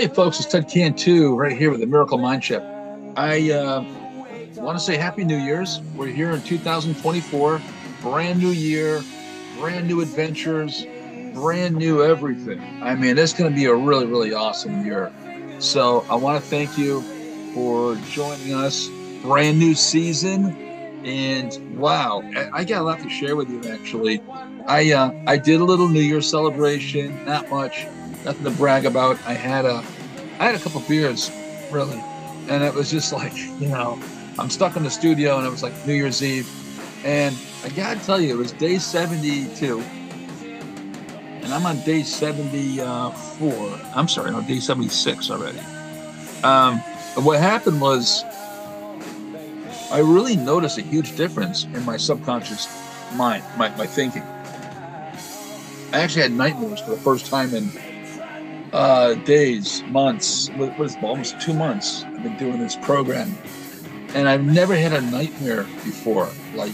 Hey folks, it's Ted Cantu right here with the Miracle Mindshift. I want to say Happy New Year's. We're here in 2024, brand new year, brand new adventures, brand new everything. I mean, it's going to be a really, really awesome year. So I want to thank you for joining us. Brand new season, and wow, I got a lot to share with you actually. I did a little New Year's celebration, not much. Nothing to brag about. I had a couple beers, really, and it was just like, you know, I'm stuck in the studio, and it was like New Year's Eve, and I gotta tell you, it was day 72, and I'm on day 74. I'm sorry, no, day 76 already. What happened was, I really noticed a huge difference in my subconscious mind, my thinking. I actually had nightmares for the first time in days, months, almost 2 months I've been doing this program, and I've never had a nightmare before, like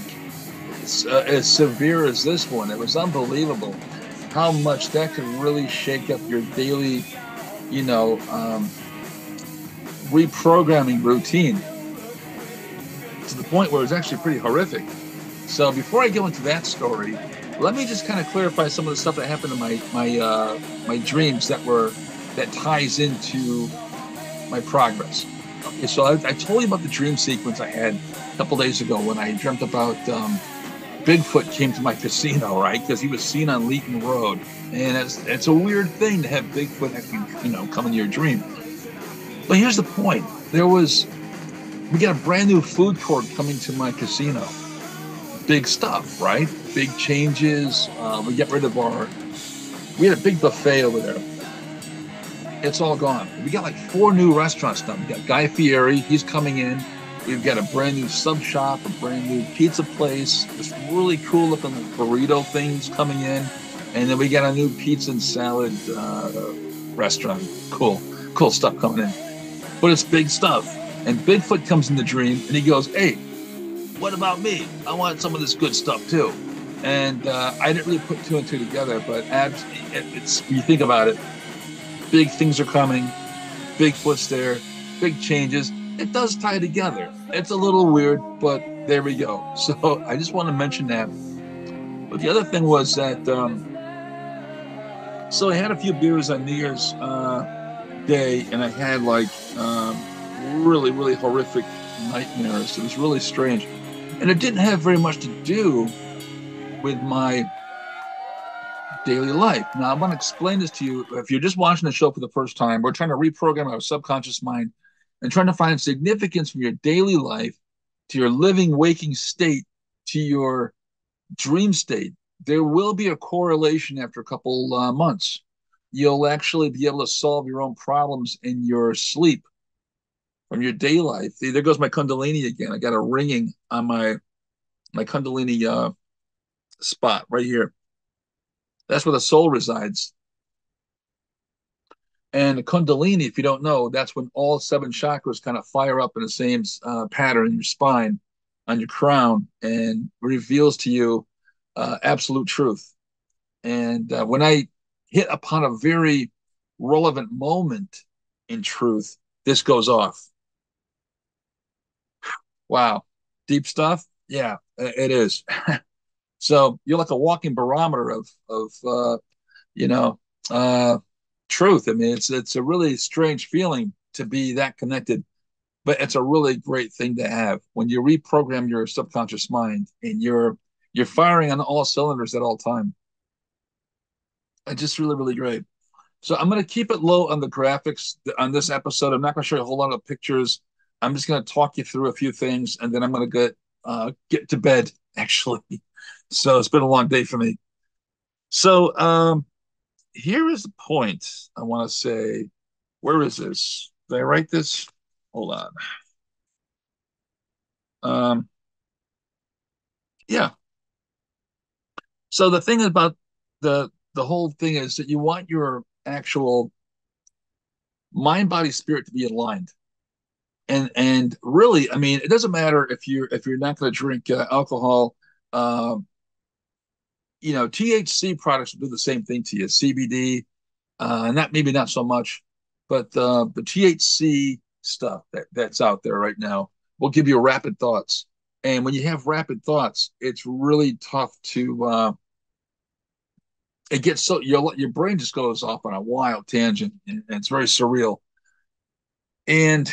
as severe as this one. It was unbelievable how much that can really shake up your daily, you know, reprogramming routine, to the point where it's actually pretty horrific. So before I go into that story, let me just kind of clarify some of the stuff that happened in my dreams that ties into my progress. Okay, so I told you about the dream sequence I had a couple days ago when I dreamt about Bigfoot came to my casino, right? Because he was seen on Leeton Road, and it's a weird thing to have Bigfoot actually, you know, come into your dream. But here's the point: we got a brand new food court coming to my casino. Big stuff, right? Big changes. We get rid of we had a big buffet over there. It's all gone. We got like 4 new restaurants now. We got Guy Fieri, he's coming in. We've got a brand new sub shop, a brand new pizza place, this really cool looking burrito things coming in. And then we got a new pizza and salad restaurant. Cool stuff coming in. But it's big stuff. And Bigfoot comes in the dream and he goes, "Hey, what about me? I want some of this good stuff too." And I didn't really put 2 and 2 together, but you think about it, big things are coming, Bigfoot's there, big changes. It does tie together. It's a little weird, but there we go. So I just want to mention that. But the other thing was that, so I had a few beers on New Year's Day, and I had like really, really horrific nightmares. It was really strange. And it didn't have very much to do with my daily life. Now, I want to explain this to you. If you're just watching the show for the first time, we're trying to reprogram our subconscious mind and trying to find significance from your daily life to your living, waking state to your dream state. There will be a correlation after a couple months. You'll actually be able to solve your own problems in your sleep from your day life. There goes my Kundalini again. I got a ringing on my Kundalini spot right here. That's where the soul resides. And the Kundalini, if you don't know, that's when all 7 chakras kind of fire up in the same pattern in your spine, on your crown, and reveals to you absolute truth. And when I hit upon a very relevant moment in truth, this goes off. Wow. Deep stuff? Yeah, it is. So you're like a walking barometer of truth. I mean, it's a really strange feeling to be that connected, but it's a really great thing to have. When you reprogram your subconscious mind and you're firing on all cylinders at all time, it's just really, really great. So I'm going to keep it low on the graphics on this episode. I'm not going to show you a whole lot of pictures. I'm just going to talk you through a few things, and then I'm going to get to bed, actually. So it's been a long day for me. So here is the point I want to say. Where is this? Did I write this? Hold on. Yeah. So the thing about the whole thing is that you want your actual mind, body, spirit to be aligned. And really, I mean, it doesn't matter if you're not going to drink alcohol. You know, THC products will do the same thing to you. CBD, not maybe not so much, But the THC stuff that's out there right now will give you rapid thoughts. And when you have rapid thoughts, it's really tough to, it gets so, your brain just goes off on a wild tangent, and it's very surreal. And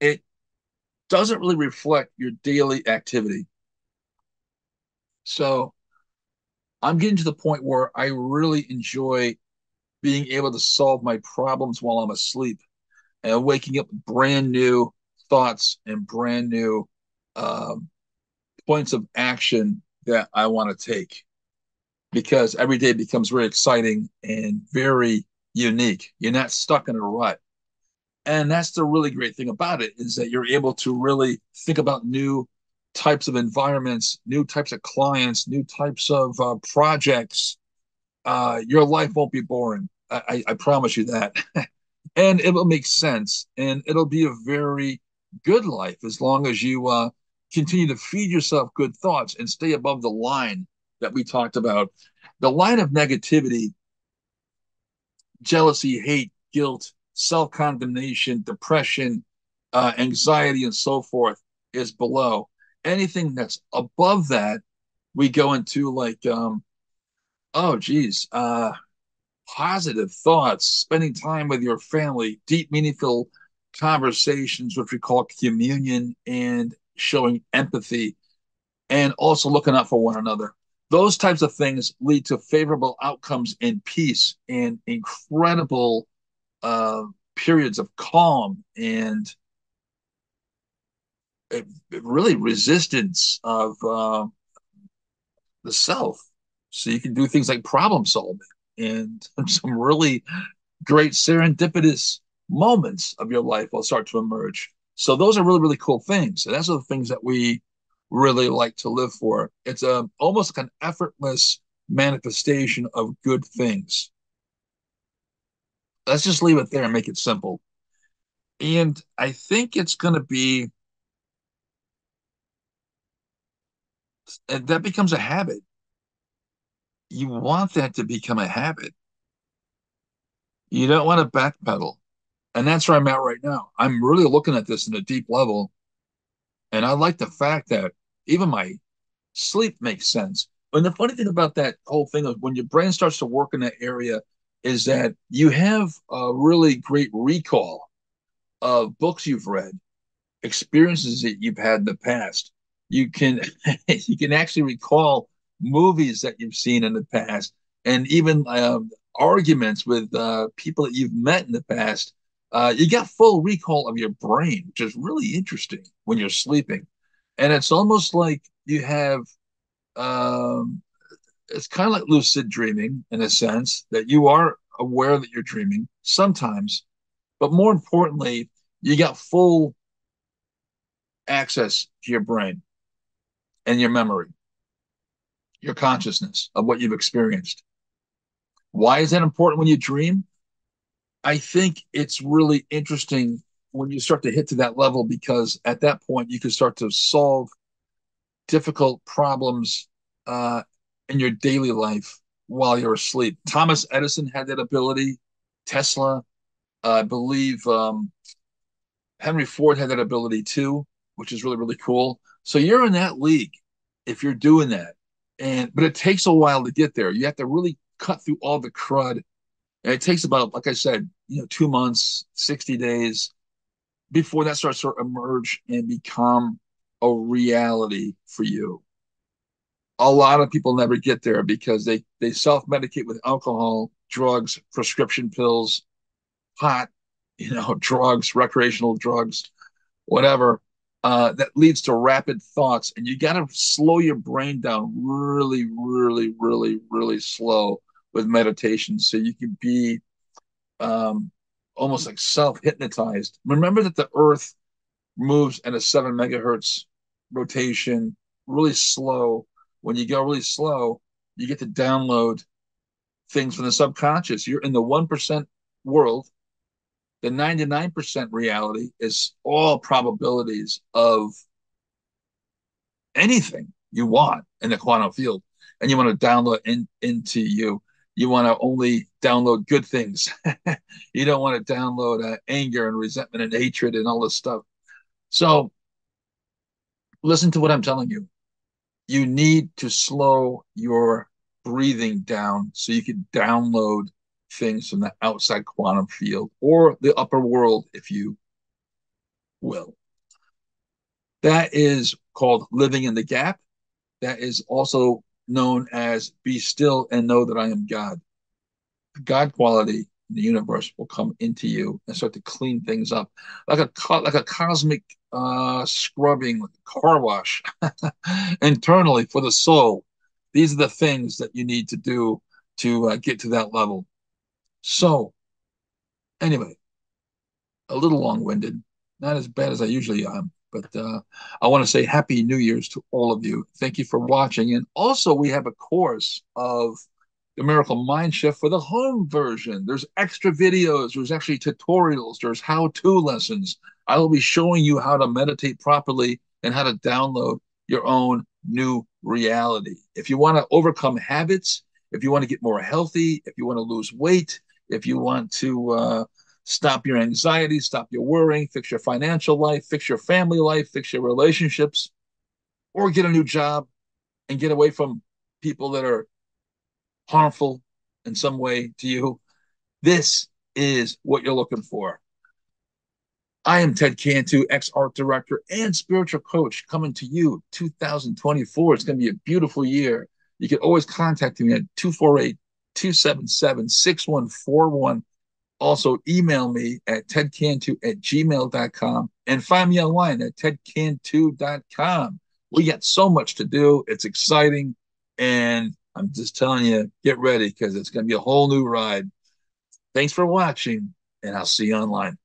it doesn't really reflect your daily activity. So I'm getting to the point where I really enjoy being able to solve my problems while I'm asleep and waking up with brand new thoughts and brand new points of action that I want to take, because every day becomes very exciting and very unique. You're not stuck in a rut. And that's the really great thing about it, is that you're able to really think about new types of environments, new types of clients, new types of projects. Your life won't be boring. I promise you that. And it will make sense. And it'll be a very good life, as long as you continue to feed yourself good thoughts and stay above the line that we talked about. The line of negativity, jealousy, hate, guilt, self-condemnation, depression, anxiety, and so forth is below. Anything that's above that, we go into like, positive thoughts, spending time with your family, deep, meaningful conversations, which we call communion, and showing empathy, and also looking out for one another. Those types of things lead to favorable outcomes and peace and incredible periods of calm and really resistance of the self. So you can do things like problem solving and some really great serendipitous moments of your life will start to emerge. So those are really, really cool things. And that's one of the things that we really like to live for. It's almost like an effortless manifestation of good things. Let's just leave it there and make it simple. And I think it's going to be, and that becomes a habit. You want that to become a habit. You don't want to backpedal. And that's where I'm at right now. I'm really looking at this in a deep level. And I like the fact that even my sleep makes sense. And the funny thing about that whole thing is, when your brain starts to work in that area, is that you have a really great recall of books you've read, experiences that you've had in the past. You can, you can actually recall movies that you've seen in the past, and even arguments with people that you've met in the past. You get full recall of your brain, which is really interesting when you're sleeping. And it's almost like you have, it's kind of like lucid dreaming in a sense, that you are aware that you're dreaming sometimes, but more importantly, you got full access to your brain and your memory, your consciousness of what you've experienced. Why is that important when you dream? I think it's really interesting when you start to hit to that level, because at that point you can start to solve difficult problems in your daily life while you're asleep. Thomas Edison had that ability. Tesla, I believe Henry Ford had that ability too, which is really, really cool. So you're in that league if you're doing that. But it takes a while to get there. You have to really cut through all the crud. And it takes about, like I said, 2 months, 60 days before that starts to emerge and become a reality for you. A lot of people never get there because they self-medicate with alcohol, drugs, prescription pills, pot, drugs, recreational drugs, whatever. That leads to rapid thoughts, and you got to slow your brain down really, really, really, really slow with meditation, so you can be almost like self-hypnotized. Remember that the Earth moves at a 7 megahertz rotation, really slow. When you go really slow, you get to download things from the subconscious. You're in the 1% world. The 99% reality is all probabilities of anything you want in the quantum field, and you want to download into you. you want to only download good things. You don't want to download anger and resentment and hatred and all this stuff. So listen to what I'm telling you. You need to slow your breathing down so you can download things from the outside quantum field or the upper world, if you will. That is called living in the gap. That is also known as be still and know that I am God. God quality in the universe will come into you and start to clean things up like a cosmic scrubbing, like a car wash internally for the soul. These are the things that you need to do to get to that level. So anyway, a little long-winded, not as bad as I usually am. But I want to say Happy New Year's to all of you. Thank you for watching. And also, we have a course of the Miracle Mindshift for the home version. There's extra videos. There's actually tutorials. There's how-to lessons. I will be showing you how to meditate properly and how to download your own new reality. If you want to overcome habits, if you want to get more healthy, if you want to lose weight, if you want to stop your anxiety, stop your worrying, fix your financial life, fix your family life, fix your relationships, or get a new job and get away from people that are harmful in some way to you. This is what you're looking for. I am Ted Cantu, ex-art director and spiritual coach, coming to you 2024. It's going to be a beautiful year. You can always contact me at 248-277-6141. Also, email me at tedcantu@gmail.com and find me online at tedcantu.com. We got so much to do. It's exciting. And I'm just telling you, get ready because it's going to be a whole new ride. Thanks for watching, and I'll see you online.